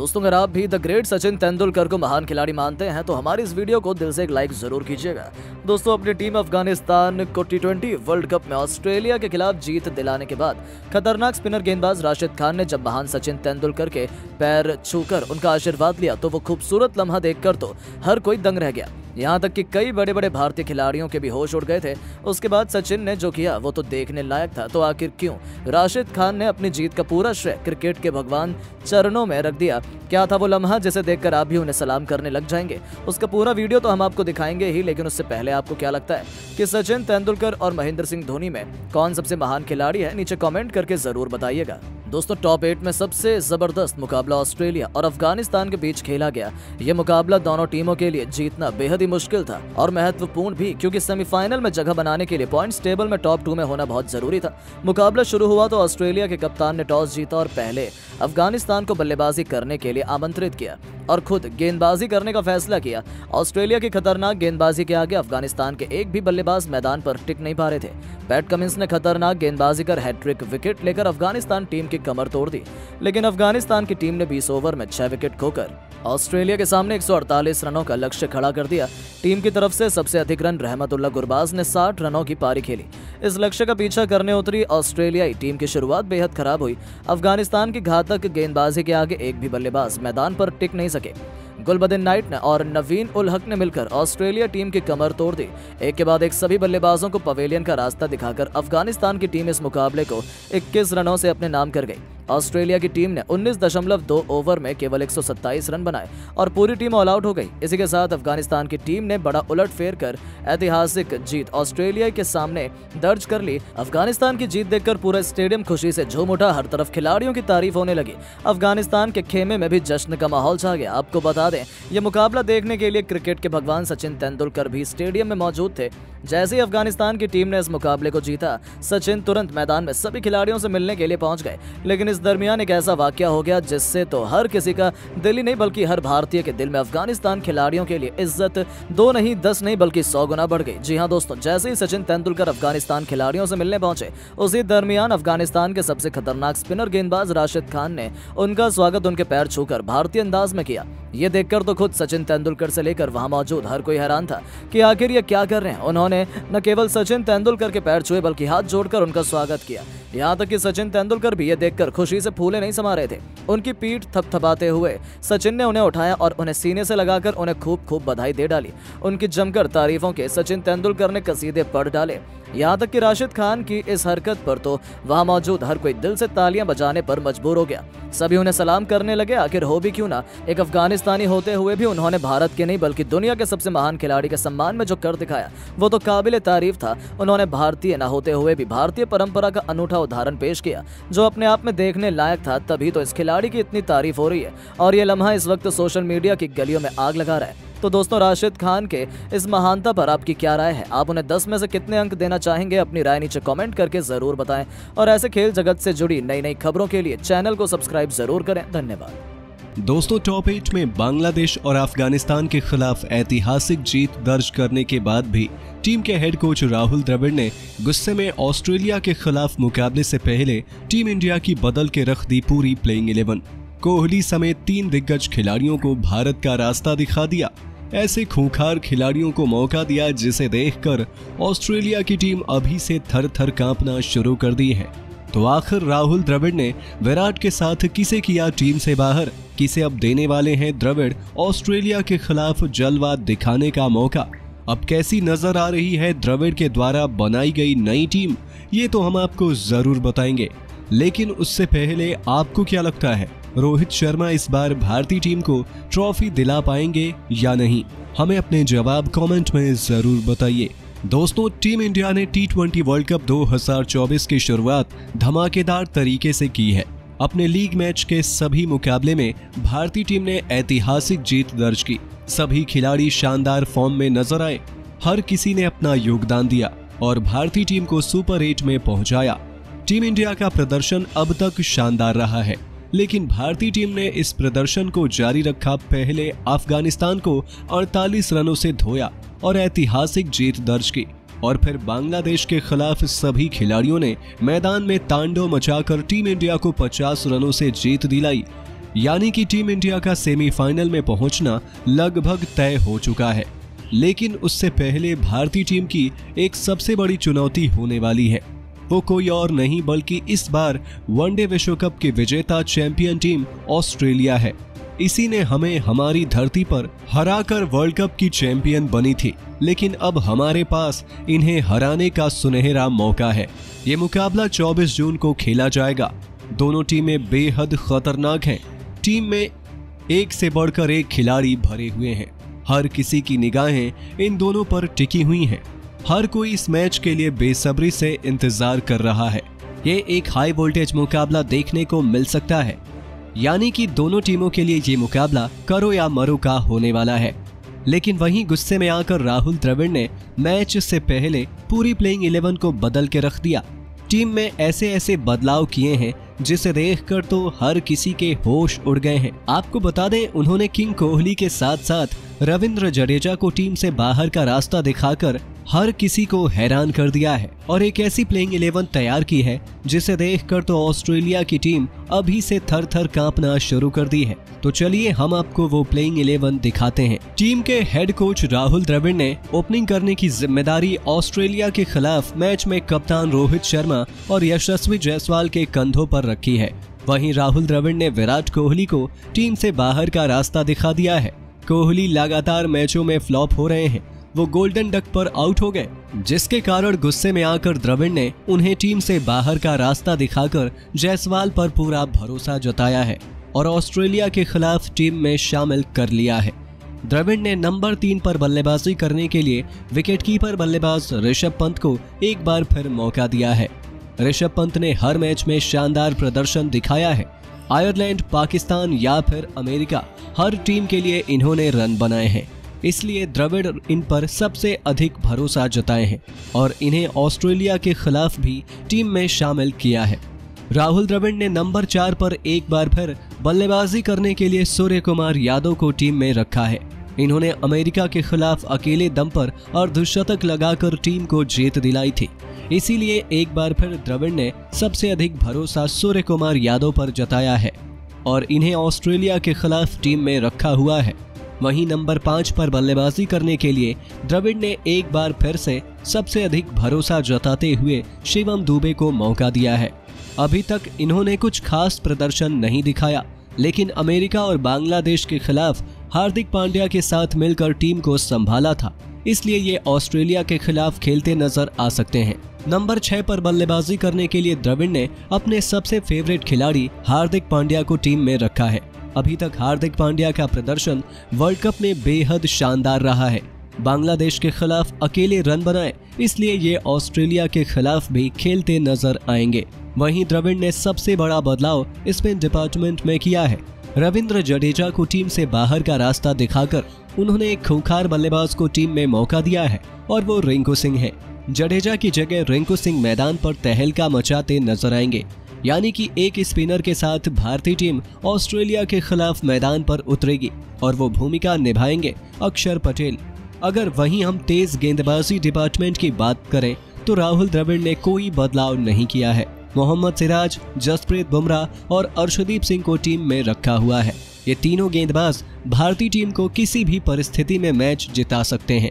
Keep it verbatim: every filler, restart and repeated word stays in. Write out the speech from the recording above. दोस्तों अगर आप भी द ग्रेट सचिन तेंदुलकर को महान खिलाड़ी मानते हैं तो हमारी इस वीडियो को दिल से एक लाइक जरूर कीजिएगा। दोस्तों अपनी टीम अफगानिस्तान को टी ट्वेंटी वर्ल्ड कप में ऑस्ट्रेलिया के खिलाफ जीत दिलाने के बाद खतरनाक स्पिनर गेंदबाज राशिद खान ने जब महान सचिन तेंदुलकर के पैर छूकर उनका आशीर्वाद लिया तो वो खूबसूरत लम्हा देखकर तो हर कोई दंग रह गया। यहाँ तक कि कई बड़े बड़े भारतीय खिलाड़ियों के भी होश उड़ गए थे। उसके बाद सचिन ने जो किया वो तो देखने लायक था, तो आखिर क्यों? राशिद खान ने अपनी जीत का पूरा श्रेय क्रिकेट के भगवान चरणों में रख दिया। क्या था वो लम्हा जिसे देखकर आप भी उन्हें सलाम करने लग जाएंगे? उसका पूरा वीडियो तो हम आपको दिखाएंगे ही, लेकिन उससे पहले आपको क्या लगता है कि सचिन तेंदुलकर और महेंद्र सिंह धोनी में कौन सबसे महान खिलाड़ी है? नीचे कॉमेंट करके जरूर बताइएगा। दोस्तों टॉप एट में सबसे जबरदस्त मुकाबला ऑस्ट्रेलिया और अफगानिस्तान के बीच खेला गया। ये मुकाबला दोनों टीमों के लिए जीतना बेहद ही मुश्किल था और महत्वपूर्ण भी, क्योंकि सेमीफाइनल में जगह बनाने के लिए पॉइंट्स टेबल में टॉप टू में होना बहुत जरूरी था। मुकाबला शुरू हुआ तो ऑस्ट्रेलिया के कप्तान ने टॉस जीता और पहले अफगानिस्तान को बल्लेबाजी करने के लिए आमंत्रित किया और खुद गेंदबाजी करने का फैसला किया। ऑस्ट्रेलिया की खतरनाक गेंदबाजी के आगे अफगानिस्तान के एक भी बल्लेबाज मैदान पर टिक नहीं पा रहे थे। पैट कमिंस ने खतरनाक गेंदबाजी कर हैट्रिक विकेट लेकर अफगानिस्तान टीम की कमर तोड़ दी, लेकिन अफगानिस्तान की टीम ने बीस ओवर में छह विकेट खोकर ऑस्ट्रेलिया के सामने एक सौ अड़तालीस रनों का लक्ष्य खड़ा कर दिया। टीम की तरफ से सबसे अधिक रन रहमतुल्लाह गुरबाज ने साठ रनों की पारी खेली। इस लक्ष्य का पीछा करने उतरी ऑस्ट्रेलियाई टीम की शुरुआत बेहद खराब हुई। अफगानिस्तान की घातक गेंदबाजी के आगे एक भी बल्लेबाज मैदान पर टिक नहीं सके। गुलबदिन नाइब ने और नवीन उल हक ने मिलकर ऑस्ट्रेलिया टीम की कमर तोड़ दी। एक के बाद एक सभी बल्लेबाजों को पवेलियन का रास्ता दिखाकर अफगानिस्तान की टीम इस मुकाबले को इक्कीस रनों से अपने नाम कर गई। ऑस्ट्रेलिया की टीम ने उन्नीस दशमलव दो ओवर में केवल एक सौ सत्ताईस रन बनाए और पूरी टीम ऑल आउट हो गई। इसी के साथ अफगानिस्तान की टीम ने बड़ा उलटफेर कर ऐतिहासिक जीत ऑस्ट्रेलिया के सामने दर्ज कर ली। अफगानिस्तान की जीत देखकर पूरा स्टेडियम खुशी से झूम उठा। हर तरफ खिलाड़ियों की तारीफ होने लगी। अफगानिस्तान के खेमे में भी जश्न का माहौल छा गया। आपको बता दें ये मुकाबला देखने के लिए क्रिकेट के भगवान सचिन तेंदुलकर भी स्टेडियम में मौजूद थे। जैसे ही अफगानिस्तान की टीम ने इस मुकाबले को जीता, सचिन तुरंत मैदान में सभी खिलाड़ियों से मिलने के लिए पहुंच गए, लेकिन इस दरमियान एक ऐसा वाकया हो गया जिससे तो हर किसी का दिल ही नहीं बल्कि हर भारतीय के दिल में अफगानिस्तान खिलाड़ियों के लिए इज्जत दो नहीं दस नहीं बल्कि सौ गुना बढ़ गई। जी हाँ दोस्तों, जैसे ही सचिन तेंदुलकर अफगानिस्तान खिलाड़ियों से मिलने पहुंचे, उसी दरमियान अफगानिस्तान के सबसे खतरनाक स्पिनर गेंदबाज राशिद खान ने उनका स्वागत उनके पैर छूकर भारतीय अंदाज में किया। ये देखकर तो खुद सचिन तेंदुलकर से लेकर वहां मौजूद हर कोई हैरान था कि आखिर ये क्या कर रहे हैं। उन्होंने न केवल सचिन तेंदुलकर के पैर छुए बल्कि हाथ जोड़कर उनका स्वागत किया। यहाँ तक कि सचिन तेंदुलकर भी ये देखकर खुशी से फूले नहीं समा रहे थे। उनकी पीठ थपथपाते हुए सचिन ने उन्हें उठाया और उन्हें सीने से लगाकर उन्हें खूब खूब बधाई दे डाली। उनकी जमकर तारीफों के सचिन तेंदुलकर ने कसीदे पढ़ डाले। यहाँ तक कि राशिद खान की इस हरकत पर तो वहाँ मौजूद हर कोई दिल से तालियां बजाने पर मजबूर हो गया। सभी उन्हें सलाम करने लगे। आखिर हो भी क्यों ना, एक अफगानिस्तानी होते हुए भी उन्होंने भारत के नहीं बल्कि दुनिया के सबसे महान खिलाड़ी के सम्मान में जो कर दिखाया वो तो काबिले तारीफ था। उन्होंने भारतीय न होते हुए भी भारतीय परंपरा का अनूठा उदाहरण पेश किया जो अपने आप में देखने लायक था। तभी तो इस खिलाड़ी की इतनी तारीफ हो रही है और ये लम्हा इस वक्त सोशल मीडिया की गलियों में आग लगा रहा है। तो दोस्तों राशिद खान के इस महानता पर आपकी क्या राय है? आप उन्हें दस में से कितने अंक देना चाहेंगे? अपनी राय नीचे कमेंट करके जरूर बताएं और ऐसे खेल जगत से जुड़ी नई नई खबरों के लिए चैनल को सब्सक्राइब जरूर करें। धन्यवाद। दोस्तों टॉप एट में बांग्लादेश और अफगानिस्तान के खिलाफ ऐतिहासिक जीत दर्ज करने के बाद भी टीम के हेड कोच राहुल द्रविड़ ने गुस्से में ऑस्ट्रेलिया के खिलाफ मुकाबले से पहले टीम इंडिया की बदल के रख दी पूरी प्लेइंग इलेवन। कोहली समेत तीन दिग्गज खिलाड़ियों को भारत का रास्ता दिखा दिया। ऐसे खूंखार खिलाड़ियों को मौका दिया जिसे देखकर ऑस्ट्रेलिया की टीम अभी से थर थर कांपना शुरू कर दी है। तो आखिर राहुल द्रविड़ ने विराट के साथ किसे किया टीम से बाहर? किसे अब देने वाले हैं द्रविड़ ऑस्ट्रेलिया के खिलाफ जलवा दिखाने का मौका? अब कैसी नजर आ रही है द्रविड़ के द्वारा बनाई गई नई टीम? ये तो हम आपको जरूर बताएंगे, लेकिन उससे पहले आपको क्या लगता है रोहित शर्मा इस बार भारतीय टीम को ट्रॉफी दिला पाएंगे या नहीं? हमें अपने जवाब कमेंट में जरूर बताइए। दोस्तों टीम इंडिया ने टी ट्वेंटी वर्ल्ड कप दो हज़ार चौबीस की शुरुआत धमाकेदार तरीके से की है। अपने लीग मैच के सभी मुकाबले में भारतीय टीम ने ऐतिहासिक जीत दर्ज की। सभी खिलाड़ी शानदार फॉर्म में नजर आए। हर किसी ने अपना योगदान दिया और भारतीय टीम को सुपर एट में पहुंचाया। टीम इंडिया का प्रदर्शन अब तक शानदार रहा है, लेकिन भारतीय टीम ने इस प्रदर्शन को जारी रखा। पहले अफगानिस्तान को अड़तालीस रनों से धोया और ऐतिहासिक जीत दर्ज की और फिर बांग्लादेश के खिलाफ सभी खिलाड़ियों ने मैदान में तांडव मचाकर टीम इंडिया को पचास रनों से जीत दिलाई। यानी कि टीम इंडिया का सेमीफाइनल में पहुंचना लगभग तय हो चुका है, लेकिन उससे पहले भारतीय टीम की एक सबसे बड़ी चुनौती होने वाली है। वो कोई और नहीं बल्कि इस बार वनडे विश्व कप की विजेता चैंपियन टीम ऑस्ट्रेलिया है। इसी ने हमें हमारी धरती पर हराकर वर्ल्ड कप की चैंपियन बनी थी, लेकिन अब हमारे पास इन्हें हराने का सुनहरा मौका है। ये मुकाबला चौबीस जून को खेला जाएगा। दोनों टीमें बेहद खतरनाक हैं। टीम में एक से बढ़कर एक खिलाड़ी भरे हुए हैं। हर किसी की निगाहें इन दोनों पर टिकी हुई हैं। हर कोई इस मैच के लिए बेसब्री से इंतजार कर रहा है। ये एक हाई वोल्टेज मुकाबला देखने को मिल सकता है, यानी कि दोनों टीमों के लिए ये मुकाबला करो या मरो का होने वाला है। लेकिन वहीं गुस्से में आकर राहुल द्रविड़ ने मैच से पहले पूरी प्लेइंग इलेवन को बदल के रख दिया। टीम में ऐसे ऐसे बदलाव किए हैं जिसे देखकर तो हर किसी के होश उड़ गए हैं। आपको बता दें, उन्होंने किंग कोहली के साथ साथ रविंद्र जडेजा को टीम से बाहर का रास्ता दिखाकर हर किसी को हैरान कर दिया है और एक ऐसी प्लेइंग इलेवन तैयार की है जिसे देखकर तो ऑस्ट्रेलिया की टीम अभी से थर थर कांपना शुरू कर दी है। तो चलिए हम आपको वो प्लेइंग इलेवन दिखाते हैं। टीम के हेड कोच राहुल द्रविड़ ने ओपनिंग करने की जिम्मेदारी ऑस्ट्रेलिया के खिलाफ मैच में कप्तान रोहित शर्मा और यशस्वी जायसवाल के कंधों पर रखी है। वहीं राहुल द्रविड़ ने विराट कोहली को टीम से बाहर का रास्ता दिखा दिया है। कोहली लगातार मैचों में फ्लॉप हो रहे हैं। वो गोल्डन डक पर आउट हो गए, जिसके कारण गुस्से में आकर द्रविड़ ने उन्हें टीम से बाहर का रास्ता दिखाकर जायसवाल पर पूरा भरोसा जताया है और ऑस्ट्रेलिया के खिलाफ टीम में शामिल कर लिया है। द्रविड़ ने नंबर तीन पर बल्लेबाजी करने के लिए विकेटकीपर बल्लेबाज ऋषभ पंत को एक बार फिर मौका दिया है। ऋषभ पंत ने हर मैच में शानदार प्रदर्शन दिखाया है। आयरलैंड, पाकिस्तान या फिर अमेरिका, हर टीम के लिए इन्होंने रन बनाए हैं, इसलिए द्रविड़ इन पर सबसे अधिक भरोसा जताए हैं और इन्हें ऑस्ट्रेलिया के खिलाफ भी टीम में शामिल किया है। राहुल द्रविड़ ने नंबर चार पर एक बार फिर बल्लेबाजी करने के लिए सूर्यकुमार यादव को टीम में रखा है। इन्होंने अमेरिका के खिलाफ अकेले दम पर अर्धशतक लगाकर टीम को जीत दिलाई थी, इसीलिए एक बार फिर द्रविड़ ने सबसे अधिक भरोसा सूर्यकुमार यादव पर जताया है और इन्हें ऑस्ट्रेलिया के खिलाफ टीम में रखा हुआ है। वहीं नंबर पाँच पर बल्लेबाजी करने के लिए द्रविड़ ने एक बार फिर से सबसे अधिक भरोसा जताते हुए शिवम दुबे को मौका दिया है। अभी तक इन्होंने कुछ खास प्रदर्शन नहीं दिखाया, लेकिन अमेरिका और बांग्लादेश के खिलाफ हार्दिक पांड्या के साथ मिलकर टीम को संभाला था, इसलिए ये ऑस्ट्रेलिया के खिलाफ खेलते नजर आ सकते हैं। नंबर छह पर बल्लेबाजी करने के लिए द्रविड़ ने अपने सबसे फेवरेट खिलाड़ी हार्दिक पांड्या को टीम में रखा है। अभी तक हार्दिक पांड्या का प्रदर्शन वर्ल्ड कप में बेहद शानदार रहा है। बांग्लादेश के खिलाफ अकेले रन बनाए, इसलिए ये ऑस्ट्रेलिया के खिलाफ भी खेलते नजर आएंगे। वहीं द्रविड़ ने सबसे बड़ा बदलाव स्पिन डिपार्टमेंट में किया है। रविंद्र जडेजा को टीम से बाहर का रास्ता दिखाकर उन्होंने एक खूंखार बल्लेबाज को टीम में मौका दिया है और वो रिंकू सिंह है। जडेजा की जगह रिंकू सिंह मैदान पर तहलका मचाते नजर आएंगे, यानी कि एक स्पिनर के साथ भारतीय टीम ऑस्ट्रेलिया के खिलाफ मैदान पर उतरेगी और वो भूमिका निभाएंगे अक्षर पटेल। अगर वहीं हम तेज गेंदबाजी डिपार्टमेंट की बात करें तो राहुल द्रविड़ ने कोई बदलाव नहीं किया है। मोहम्मद सिराज, जसप्रीत बुमराह और अर्शदीप सिंह को टीम में रखा हुआ है। ये तीनों गेंदबाज भारतीय टीम को किसी भी परिस्थिति में मैच जिता सकते हैं।